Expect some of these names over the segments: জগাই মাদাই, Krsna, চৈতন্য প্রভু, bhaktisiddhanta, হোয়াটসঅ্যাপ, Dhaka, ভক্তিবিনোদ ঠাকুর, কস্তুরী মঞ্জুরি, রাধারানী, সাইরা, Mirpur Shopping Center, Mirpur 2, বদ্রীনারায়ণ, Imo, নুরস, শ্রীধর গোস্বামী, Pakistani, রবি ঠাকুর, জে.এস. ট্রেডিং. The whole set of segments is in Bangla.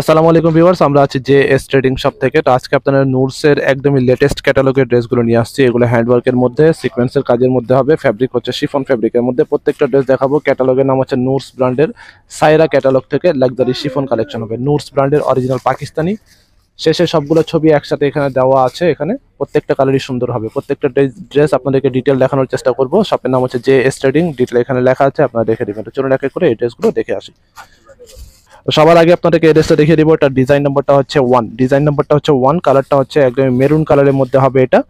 আসসালামু আলাইকুম ভিউয়ার্স, আমরা আছি জে.এস. ট্রেডিং শপ থেকে। তো আজকে আপনারা নুরসের একদমই লেটেস্ট ক্যাটালগের ড্রেসগুলো নিয়ে আসছি। এগুলো হ্যান্ডওয়ার্কের মধ্যে সিকোয়েন্সের কাজের মধ্যে হবে, ফ্যাব্রিক হচ্ছে শিফন ফ্যাব্রিকের মধ্যে প্রত্যেকটা ড্রেস দেখাবো। ক্যাটালগের নাম হচ্ছে নুরস ব্র্যান্ডের সাইরা ক্যাটালগ থেকে লাক্সারি শিফন কালেকশন হবে। নুরস ব্র্যান্ডের অরিজিনাল পাকিস্তানি, শেষে সবগুলো ছবি একসাথে এখানে দেওয়া আছে। এখানে প্রত্যেকটা কালারই সুন্দর হবে। প্রত্যেকটা ড্রেস আপনাদেরকে ডিটেল দেখানোর চেষ্টা করবো। শপের নাম হচ্ছে জে.এস. ট্রেডিং, ডিটেল এখানে লেখা আছে, আপনারা দেখে দেবেন। তো চলুন এক এক করে এই ড্রেসগুলো দেখে আসি। সবার আগে আপনাদেরকে এড্রেসটা দেখিয়ে দিব। এটা ডিজাইন নাম্বারটা হচ্ছে 1, ডিজাইন নাম্বারটা হচ্ছে 1, কালারটা হচ্ছে একদম মেরুন কালারের মধ্যে হবে। এটা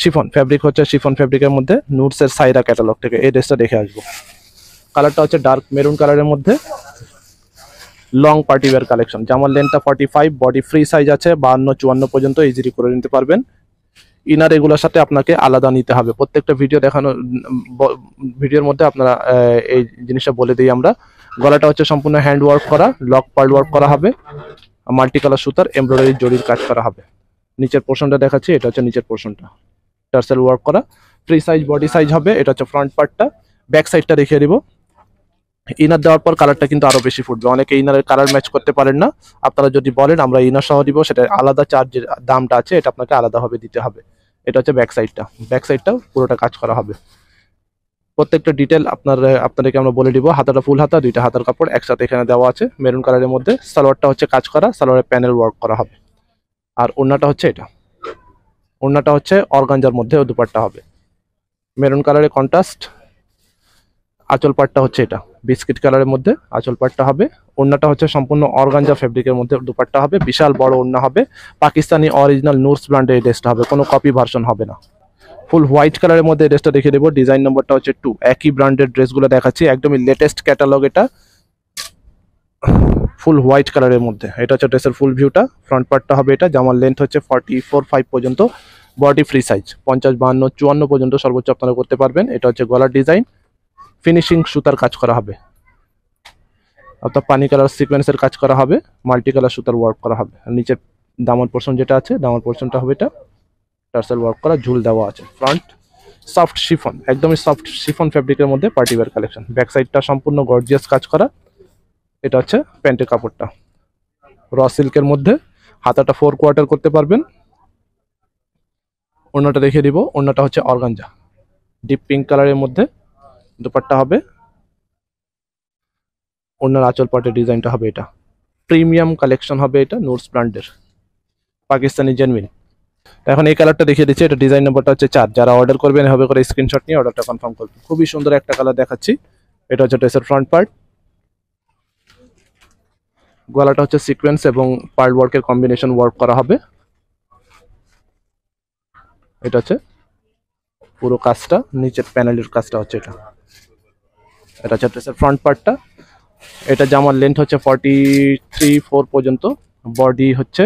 শিফন ফ্যাব্রিক হচ্ছে শিফন ফ্যাব্রিকের মধ্যে নুরসের সাইরা ক্যাটালগ থেকে এই ড্রেসটা দেখে আসবো। কালারটা হচ্ছে ডার্ক মেরুন কালারের মধ্যে, লং পার্টিওয়ার কালেকশন। জামার লেন্থটা 45, বডি ফ্রি সাইজ আছে, 52-54 পর্যন্ত ইজিলি করে নিতে পারবেন। ইনার এগুলোর সাথে আপনাকে আলাদা নিতে হবে। প্রত্যেকটা ভিডিওর মধ্যে আপনারা এই জিনিসটা বলে দিই আমরা। গলাটা হচ্ছে সম্পূর্ণ হ্যান্ড ওয়ার্ক করা, লক পার্ল ওয়ার্ক করা হবে, মাল্টি কালার সুতার এমব্রয়ডারি জরির কাজ করা হবে। নিচের পোর্শনটা দেখাচ্ছি, এটা হচ্ছে নিচের পোর্শনটা টার্সেল ওয়ার্ক করা, ফ্রি সাইজ বডি সাইজ হবে। এটা হচ্ছে ফ্রন্ট পার্টটা, ব্যাক সাইডটা দেখিয়ে দিব। ইনার দেওয়ার পর কালারটা কিন্তু আরো বেশি ফুটবে। অনেকে ইনারের কালার ম্যাচ করতে পারেন না, আপনারা যদি বলেন আমরা ইনার সহ দিব, সেটা আলাদা চার্জের দামটা আছে, এটা আপনাকে আলাদাভাবে দিতে হবে। এটা হচ্ছে ব্যাক সাইডটা, ব্যাক সাইডটাও পুরোটা কাজ করা হবে। প্রত্যেকটা ডিটেল আপনাদেরকে আমরা বলে দিব। হাতাটা ফুল হাতা, দুইটা হাতার কাপড় একসাথে এখানে দেওয়া আছে মেরুন কালারের মধ্যে। সালোয়ারটা হচ্ছে কাজ করা, সালোয়ারের প্যানেল ওয়ার্ক করা হবে। আর ওড়নাটা হচ্ছে এটা, ওড়নাটা হচ্ছে অর্গানজার মধ্যে দুপাট্টা হবে, মেরুন কালারের কন্ট্রাস্ট। আঁচল পাটটা হচ্ছে এটা বিস্কিট কালারের মধ্যে আঁচল পাটটা হবে। ওড়নাটা হচ্ছে সম্পূর্ণ অর্গানজা ফেব্রিকের মধ্যে দুপাট্টা হবে, বিশাল বড় ওড়না হবে। পাকিস্তানি অরিজিনাল নুরস ব্র্যান্ডের এই ড্রেসটা হবে, কোনো কপি ভার্সন হবে না। ফুল হোয়াইট কালারের মধ্যে ড্রেসটা দেখিয়ে দেবো। ডিজাইন নম্বরটা হচ্ছে 2। একই ব্র্যান্ডের ড্রেসগুলো দেখাচ্ছি, একদমই লেটেস্ট ক্যাটালগ। এটা ফুল হোয়াইট কালারের মধ্যে, এটা হচ্ছে ড্রেসের ফুল ভিউটা, ফ্রন্ট পার্টটা হবে এটা। জামার লেন্থ হচ্ছে 44-45 পর্যন্ত, বডি ফ্রি সাইজ 50-52-54 পর্যন্ত সর্বোচ্চ আপনারা করতে পারবেন। এটা হচ্ছে গলার ডিজাইন, ফিনিশিং সুতার কাজ করা হবে, অর্থাৎ পানি কালার সিকোয়েন্সের কাজ করা হবে, মাল্টি কালার সুতার ওয়ার্ক করা হবে। নিচের দামন পোর্শন যেটা আছে, দামন পোর্শনটা হবে এটা টার্সেল ওয়ার্ক করা, ঝুল দেওয়া আছে। ফ্রন্ট সফট শিফন, একদমই সফট শিফন ফ্যাব্রিকের মধ্যে পার্টিওয়ার কালেকশন। ব্যাক সাইডটা সম্পূর্ণ গর্জিয়াস কাজ করা। এটা হচ্ছে প্যান্টের কাপড়টা র সিল্কের মধ্যে, হাতাটা 4/4 করতে পারবেন। ওড়নাটা দেখিয়ে দিব, ওড়নাটা হচ্ছে অর্গানজা ডিপ পিঙ্ক কালারের মধ্যে দুপাট্টা হবে। ওড়নার আঁচল পাটের ডিজাইনটা হবে এটা, প্রিমিয়াম কালেকশন হবে এটা নুরস ব্র্যান্ডের, পাকিস্তানি জেনুইন। এখন এই কালারটা দেখিয়ে দিচ্ছি, এটা ডিজাইন নম্বরটা হচ্ছে 4। যারা অর্ডার করবেন এভাবে করে স্ক্রিনশট নিয়ে অর্ডারটা কনফার্ম করবেন। খুবই সুন্দর একটা কালার দেখাচ্ছি, এটা হচ্ছে ড্রেসের ফ্রন্ট পার্ট। গলাটা হচ্ছে সিকোয়েন্স এবং পার্ল ওয়ার্কের কম্বিনেশন ওয়ার্ক করা হবে। এটা হচ্ছে পুরো কাজটা, নিচের প্যানেলের কাজটা হচ্ছে এটা। এটা হচ্ছে ড্রেসের ফ্রন্ট পার্টটা। এটা জামার লেন্থ হচ্ছে 43-4 পর্যন্ত, বডি হচ্ছে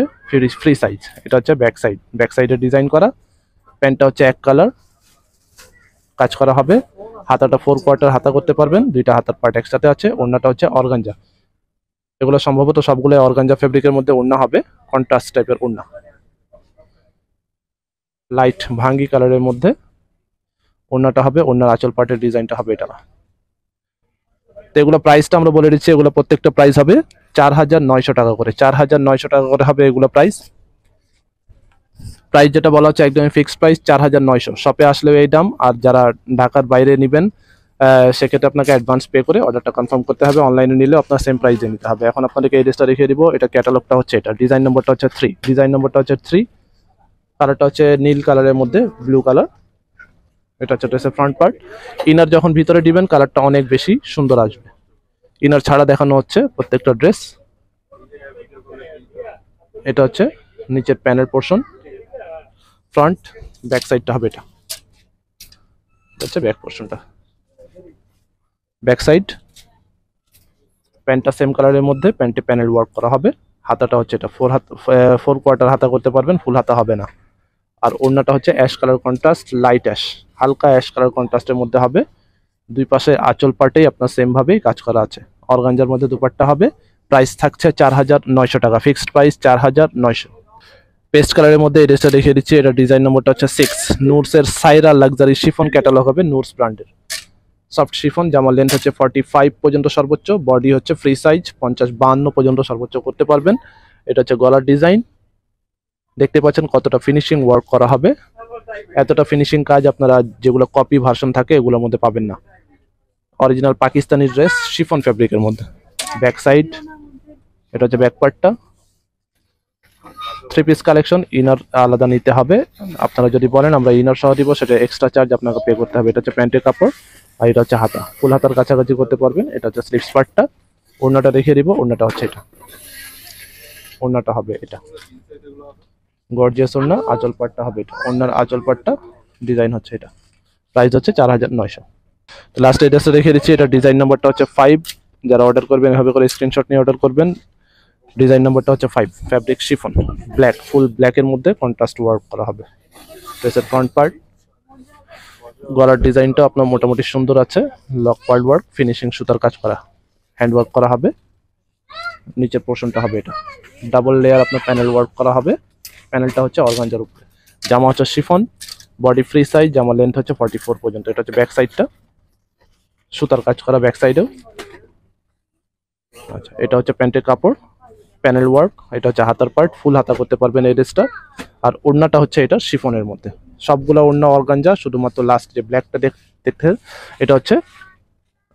ফ্রি সাইজ। এটা হচ্ছে ব্যাক সাইড, ব্যাক সাইডে ডিজাইন করা। প্যান্টটা হচ্ছে এক কালার কাজ করা হবে। হাতাটা 4/4 হাতা করতে পারবেন, দুইটা হাতার পার্ট একসাথে আছে। ওড়নাটা হচ্ছে অর্গানজা, এগুলো সম্ভবত সবগুলো অর্গানজা ফেব্রিকের মধ্যে ওড়না হবে, কন্ট্রাস্ট টাইপের ওড়না, লাইট ভাঙ্গি কালারের মধ্যে ওড়নাটা হবে। ওড়নার আঁচল পার্টের ডিজাইনটা হবে এটা। তো এগুলো প্রাইসটা আমরা বলে দিচ্ছি, এগুলো প্রত্যেকটা প্রাইস হবে 4900 টাকা করে, 4900 টাকা করে হবে এগুলো প্রাইস। প্রাইস যেটা বলা হচ্ছে একদমই ফিক্সড প্রাইস 4900, শপে আসলেও এই দাম। আর যারা ঢাকার বাইরে নেবেন সেক্ষেত্রে আপনাকে অ্যাডভান্স পে করে অর্ডারটা কনফার্ম করতে হবে, অনলাইনে নিলেও আপনার সেম প্রাইসে নিতে হবে। এখন আপনাদেরকে এই ড্রেসটা রেখে দিব। এটা ক্যাটালগটা হচ্ছে এটা, ডিজাইন নম্বরটা হচ্ছে 3, ডিজাইন নম্বরটা হচ্ছে 3, কালারটা হচ্ছে নীল কালারের মধ্যে ব্লু কালার। এটা হচ্ছে ড্রেসের ফ্রন্ট পার্ট। ইনার যখন ভিতরে দিবেন কালারটা অনেক বেশি সুন্দর আসবে। ইনার ছাড়া দেখানো হচ্ছে প্রত্যেকটা ড্রেস। এটা হচ্ছে নিচের প্যানের পোর্শন, ফ্রন্ট ব্যাক সাইডটা হবে এটা। হচ্ছে ব্যাক পোর্শনটা, ব্যাক সাইড। প্যান্টটা সেম কালারের মধ্যে, প্যান্টে প্যানেল ওয়ার্ক করা হবে। হাতাটা হচ্ছে এটা 4/4 হাতা করতে পারবেন, ফুল হাতা হবে না। আর ওড়নাটা হচ্ছে ash colour contrast, light ash, হালকা অ্যাশ কালার কন্ট্রাস্টের মধ্যে হবে। দুই পাশে আঁচল পাটেই আপনার সেমভাবেই কাজ করা আছে, অর্গানজার মধ্যে দুপাট্টা হবে। প্রাইস থাকছে 4900 টাকা, ফিক্সড প্রাইস 4900। পেস্ট কালারের মধ্যে এই ড্রেসটা দেখিয়ে দিচ্ছি। এটা ডিজাইন নম্বরটা হচ্ছে 6, নুরসের সাইরা লাক্সারি শিফন ক্যাটালগ হবে নুরস ব্র্যান্ডের। সফট শিফন, জামার লেন্থ হচ্ছে 45 পর্যন্ত সর্বোচ্চ, বডি হচ্ছে ফ্রি সাইজ 50-52 পর্যন্ত সর্বোচ্চ করতে পারবেন। এটা হচ্ছে গলার ডিজাইন, দেখতে পাচ্ছেন কতটা ফিনিশিং ওয়ার্ক করা হবে। এতটা ফিনিশিং কাজ আপনারা যেগুলো কপি ভার্সন থাকে এগুলোর মধ্যে পাবেন না। অরিজিনাল পাকিস্তানি ড্রেস শিফন ফ্যাব্রিকের মধ্যে। ব্যাক সাইড, এটা হচ্ছে ব্যাক পার্টটা। থ্রি পিস কালেকশন, ইনার আলাদা নিতে হবে। আপনারা যদি বলেন আমরা ইনার সহ দিব, সেটা এক্সট্রা চার্জ আপনাকে পে করতে হবে। এটা হচ্ছে প্যান্টের কাপড় আর এটা হচ্ছে হাতা, ফুল হাতার কাছাকাছি করতে পারবেন। এটা হচ্ছে স্লিপস পার্টটা। ওড়নাটা দেখিয়ে দিব, ওড়নাটা হচ্ছে এটা, ওড়নাটা হবে এটা গর্জিয়াস ওড়না। আঁচল পার্টটা হবে এটা, ওড়নার আঁচল পার্টটা ডিজাইন হচ্ছে এটা। প্রাইস হচ্ছে 4900। তো লাস্ট এড্রেসটা দেখিয়ে দিচ্ছি, এটা ডিজাইন নাম্বারটা হচ্ছে 5। যারা অর্ডার করবেন এভাবে করে স্ক্রিনশট নিয়ে অর্ডার করবেন। ডিজাইন নাম্বারটা হচ্ছে 5, ফ্যাব্রিক শিফন, ব্ল্যাক, ফুল ব্ল্যাকের মধ্যে কন্ট্রাস্ট ওয়ার্ক করা হবে। ড্রেসের ফ্রন্ট পার্ট, গলার ডিজাইনটা আপনার মোটামুটি সুন্দর আছে। লক পার্ট ওয়ার্ক, ফিনিশিং সুতার কাজ করা, হ্যান্ড ওয়ার্ক করা হবে। নিচের পোর্শনটা হবে এটা, ডাবল লেয়ার আপনার প্যানেল ওয়ার্ক করা হবে। প্যানেলটা হচ্ছে অর্গানজার উপরে। জামা হচ্ছে শিফন, বডি ফ্রি সাইজ, জামা লেন্থ হচ্ছে 44 পর্যন্ত। এটা হচ্ছে ব্যাক সাইডটা, সুতার কাজ করা ব্যাক সাইডেও। আচ্ছা, এটা হচ্ছে প্যান্টের কাপড়, প্যানেল ওয়ার্ক। এটা হচ্ছে হাতার পার্ট, ফুল হাতা করতে পারবেন এই ড্রেসটা। আর ওড়নাটা হচ্ছে এটা শিফনের মধ্যে, সবগুলো ওড়না অর্গানজা, শুধুমাত্র লাস্ট যে ব্ল্যাকটা দেখতে এটা হচ্ছে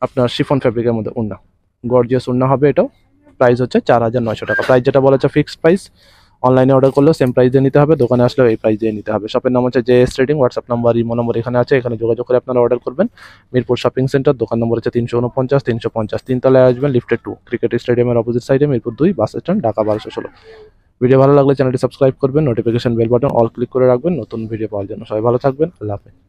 আপনার শিফন ফ্যাব্রিকের মধ্যে ওড়না, গর্জিয়াস ওড়না হবে। এটাও প্রাইস হচ্ছে 4900 টাকা। প্রাইস যেটা বলা হচ্ছে ফিক্সড প্রাইস, অনলাইনে অর্ডার করলেও সেম প্রাইস দিয়ে নিতে হবে, দোকানে আসলেও এই প্রাইস দিয়ে নিতে হবে। শপের নাম হচ্ছে জে.এস. ট্রেডিং, হোয়াটসঅ্যাপ number, imo number এখানে আছে, এখানে যোগাযোগ করে আপনারা অর্ডার করবেন। মিরপুর শপিং সেন্টার, দোকান নম্বর হচ্ছে 349, 350, 3তলায় আসবেন, লিফটেড 2, ক্রিকেট স্টেডিয়ামের অপোজিট সাইডে, Mirpur 2, bus stand, Dhaka 1216। Video ভালো লাগলে চ্যানেলটি সাবস্ক্রাইব করবেন, notification bell button all click করে রাখবেন নতুন ভিডিও পাওয়ার জন্য। সবাই ভালো থাকবেন, আল্লাহ হাফেজ।